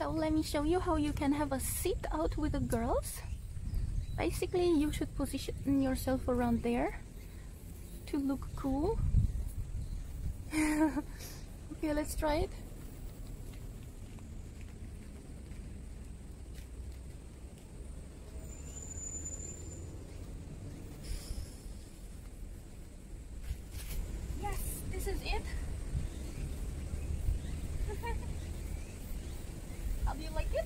So let me show you how you can have a sit out with the girls. Basically, you should position yourself around there to look cool. Okay, let's try it. Yes, this is it. How do you like it?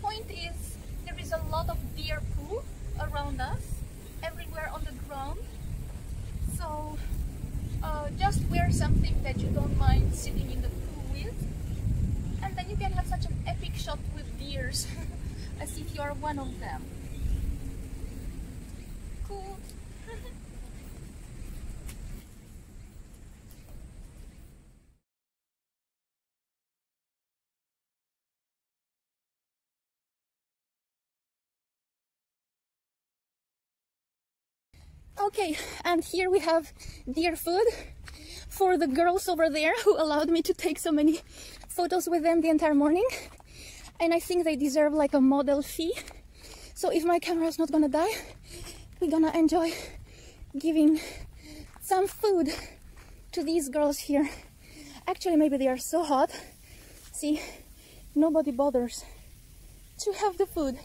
Point is, there is a lot of deer poo around us, everywhere on the ground. So just wear something that you don't mind sitting in the pool with, and then you can have such an epic shot with deers as if you are one of them. Cool. Okay, and here we have deer food for the girls over there who allowed me to take so many photos with them the entire morning, and I think they deserve like a model fee. So if my camera's not gonna die, we're gonna enjoy giving some food to these girls here. Actually, maybe they are so hot. See, nobody bothers to have the food.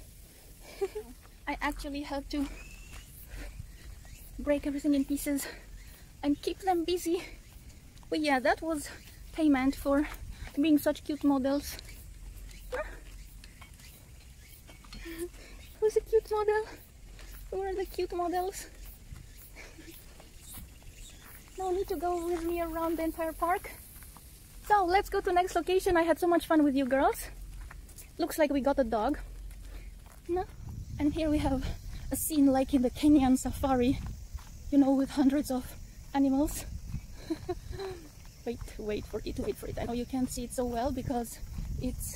I actually have to break everything in pieces and keep them busy. But yeah, that was payment for being such cute models. Who's a cute model? Who are the cute models? No need to go with me around the entire park. So let's go to next location. I had so much fun with you girls. Looks like we got a dog. No? And here we have a scene like in the Kenyan safari, you know, with hundreds of animals. wait for it. I know you can't see it so well because it's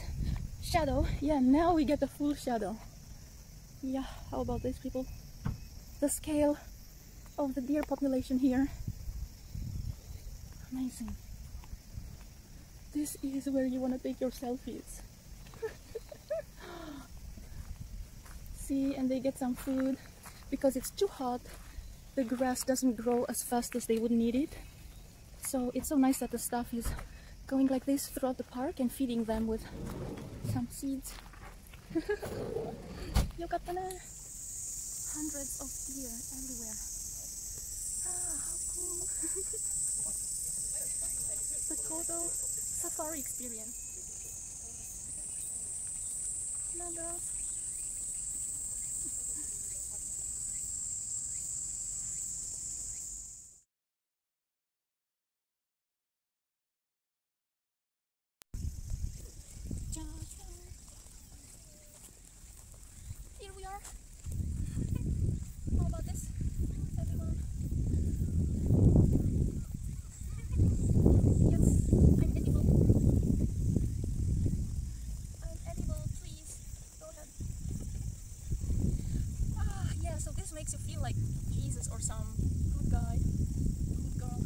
shadow. Yeah, now we get a full shadow. Yeah, how about this, people? The scale of the deer population here. Amazing. This is where you want to take your selfies. See, and they get some food. Because it's too hot, the grass doesn't grow as fast as they would need it. So it's so nice that the staff is going like this throughout the park and feeding them with some seeds. Hundreds of deer everywhere. Ah, how cool! The Kodo safari experience. Another. Makes you feel like Jesus or some good guy, good girl,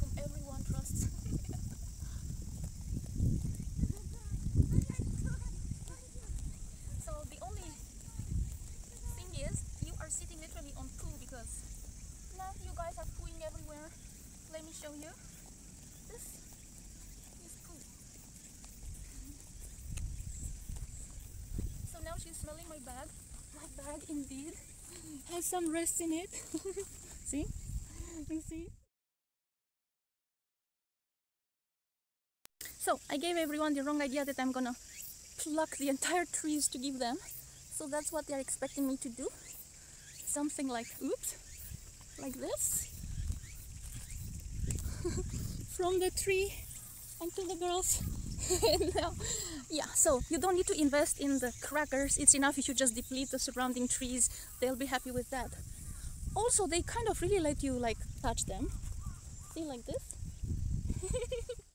whom everyone trusts. So the only thing is, you are sitting literally on poo because now you guys are pooing everywhere. Let me show you. This is poo. So now she's smelling my bag. My bag indeed has some rest in it. See? You see? So I gave everyone the wrong idea that I'm gonna pluck the entire trees to give them. So that's what they're expecting me to do. Something like, oops, like this. From the tree unto the girls. No. Yeah, so you don't need to invest in the crackers. It's enough if you just deplete the surrounding trees. They'll be happy with that. Also, they kind of really let you like touch them. See, like this.